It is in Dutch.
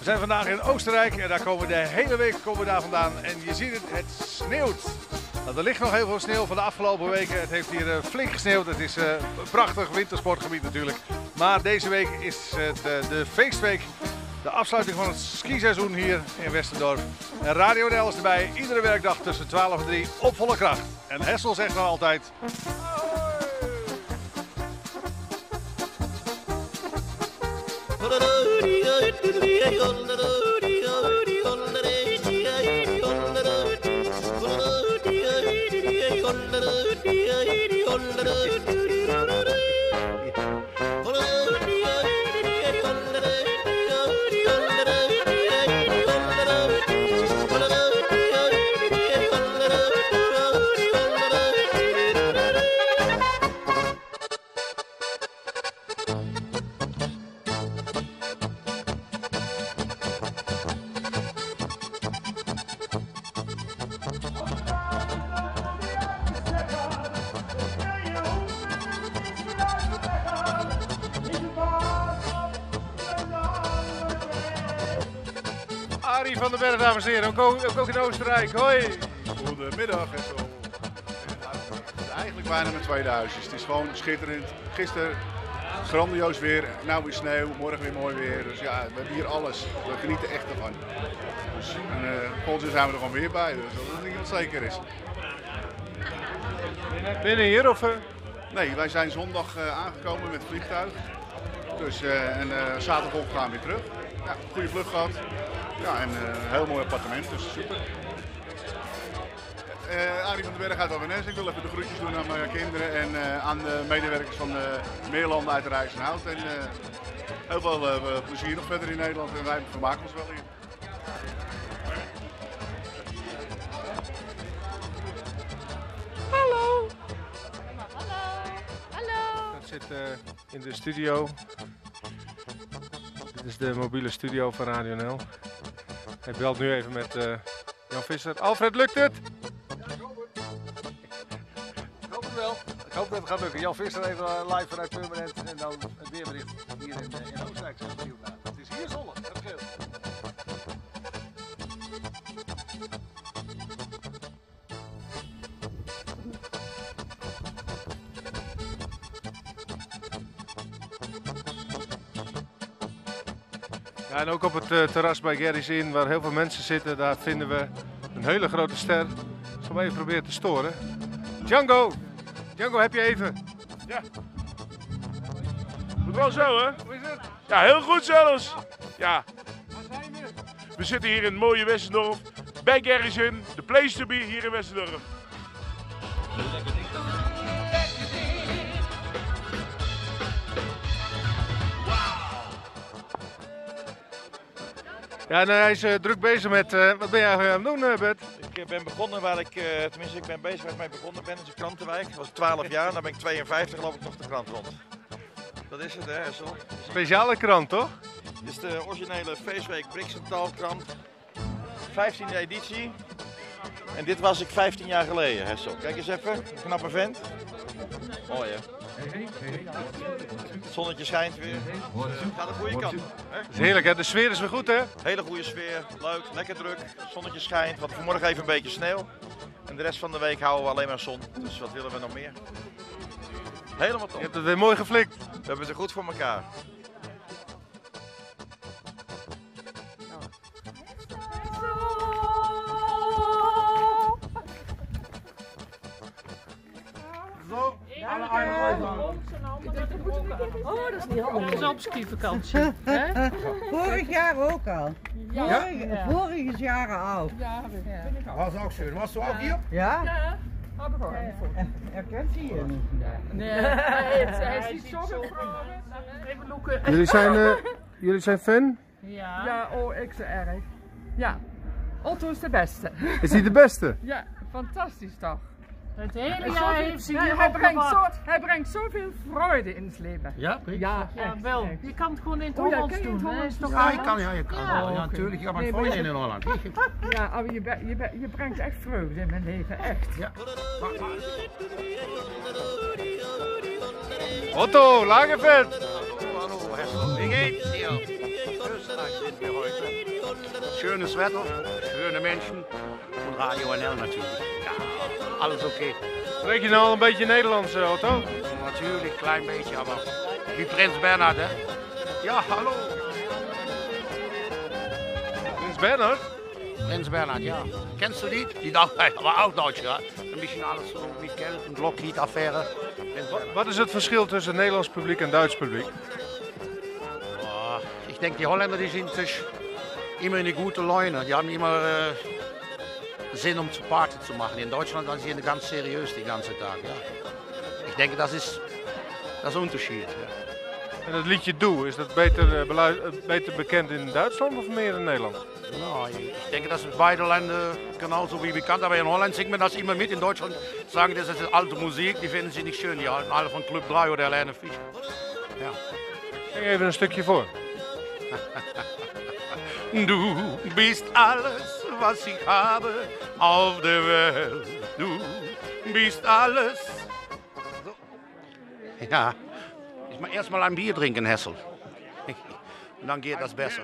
We zijn vandaag in Oostenrijk en daar komen we de hele week vandaan. En je ziet het, het sneeuwt. Nou, er ligt nog heel veel sneeuw van de afgelopen weken. Het heeft hier flink gesneeuwd. Het is een prachtig wintersportgebied natuurlijk. Maar deze week is het de feestweek. De afsluiting van het skiseizoen hier in Westendorf. En RadioNL is erbij, iedere werkdag tussen 12 en 3 op volle kracht. En Hessel zegt dan altijd... Van de Berg, dames en heren, ook in Oostenrijk. Hoi! Goedemiddag en zo. Het is eigenlijk bijna met 2000. Het is gewoon schitterend. Gisteren grandioos weer, nou weer sneeuw, morgen weer mooi weer. Dus ja, we hebben hier alles. We genieten echt ervan. Dus, en volgens zijn we er gewoon weer bij, dus dat is niet zeker is. Binnen hier of? Nee, wij zijn zondag aangekomen met het vliegtuig. Dus, zaterdag gaan we weer terug. Ja, goede vlucht gehad. Ja, en een heel mooi appartement, dus super. Arie van den Berg uit Alvenes. Ik wil even de groetjes doen aan mijn kinderen en aan de medewerkers van Meerlanden uit Rijssenhout. En heel veel plezier nog verder in Nederland en wij vermaken ons wel hier. Hallo! Hallo! Hallo! Dat zit in de studio. Dit is de mobiele studio van RadioNL. Hij belt nu even met Jan Visser. Alfred, lukt het? Ja, ik hoop het. Ik hoop het wel. Ik hoop dat het gaat lukken. Jan Visser even live vanuit Permanent en dan het weerbericht hier in Oostenrijk. Het is hier zonnig, dat scheelt. Ja, en ook op het terras bij Gerry's Inn, waar heel veel mensen zitten, daar vinden we een hele grote ster. Ik zal hem even proberen te storen. Django! Django, heb je even? Ja. Goed wel zo, hè? Hoe is het? Ja, heel goed zelfs. Ja. Waar zijn we? We zitten hier in het mooie Westendorf, bij Gerry's Inn, the place to be hier in Westendorf. Ja, en hij is druk bezig met, wat ben jij aan het doen, Bert? Ik ben begonnen waar ik, tenminste ik ben bezig waar ik mee begonnen ben, in de krantenwijk. Ik was 12 jaar, dan ben ik 52 geloof ik nog de krant rond. Dat is het hè, Hessel. Speciale krant toch? Dit is de originele feestweek Brixental krant, 15e editie. En dit was ik 15 jaar geleden, Hessel. Kijk eens even, een knappe vent. Mooi hè. Het zonnetje schijnt weer. Het gaat de goede kant. Het is heerlijk hè, de sfeer is weer goed hè? Hele goede sfeer, leuk, lekker druk. Het zonnetje schijnt, want vanmorgen even een beetje sneeuw. En de rest van de week houden we alleen maar zon. Dus wat willen we nog meer? Helemaal top. Je hebt het weer mooi geflikt. We hebben het er goed voor elkaar. Oh, dat is niet handig. Dat is op skivakantie. Vorig jaar ook al. Ja? Vorig jaar al. Ja, dat was ook schön. Was ze ook hier? Ja. Ja, had ik ook. Herkent hij je niet? Nee, hij is niet zo betrokken. Jullie zijn fan? Ja. Ja, oh, ik zo erg. Ja. Otto is de beste. Is hij de beste? Ja, fantastisch toch? Het hele jaar heeft ze hier hij brengt zoveel vreugde in het leven. Ja, precies. Ja, ja, wel. Je kan het gewoon in het Hollands doen. Het Hollands toch ja, je kan. Ja, ja, natuurlijk. Je brengt vreugde in Holland. Ja, maar je brengt echt vreugde in mijn leven. Echt. Ja. Otto Lagerfett. Hallo, hallo. Ik heet Theo. sind wir heute. Schönes Wetter, schöne Menschen und RadioNL natuurlijk. Ja, alles oké. Spreek je nou al een beetje Nederlands, Otto? Natuurlijk, klein beetje, maar die Prins Bernhard, hè? Ja, hallo. Prins Bernhard? Prins Bernhard, ja. Kennst du die? Die dacht, hij was oud-Duits, ja. Een beetje alles zo niet kennen, een Lockheed-affaire. Wat is het verschil tussen Nederlands publiek en Duits publiek? Ik denk die Holländer die zijn dus immer in een goede leune. Die hebben immer zin om te party te maken. In Duitsland zijn ze ganz serieus die ganze dag. Ja. Ik denk dat is onderscheid. Ja. En het liedje Doe, is dat beter bekend in Duitsland of meer in Nederland? Nou, ik denk dat het beide landen genauso wie bekend. Maar in Holland zingt men dat immer met. In Duitsland zeggen dat is oude muziek, die vinden ze niet schön. Die houden alle van Club 3 of de Helene Fischer. Ja. Zing even een stukje voor. Du bist alles, was ich habe auf der Welt. Du bist alles. So. Ja, ich muss erstmal ein Bier trinken, Hessel. Und dann geht das besser.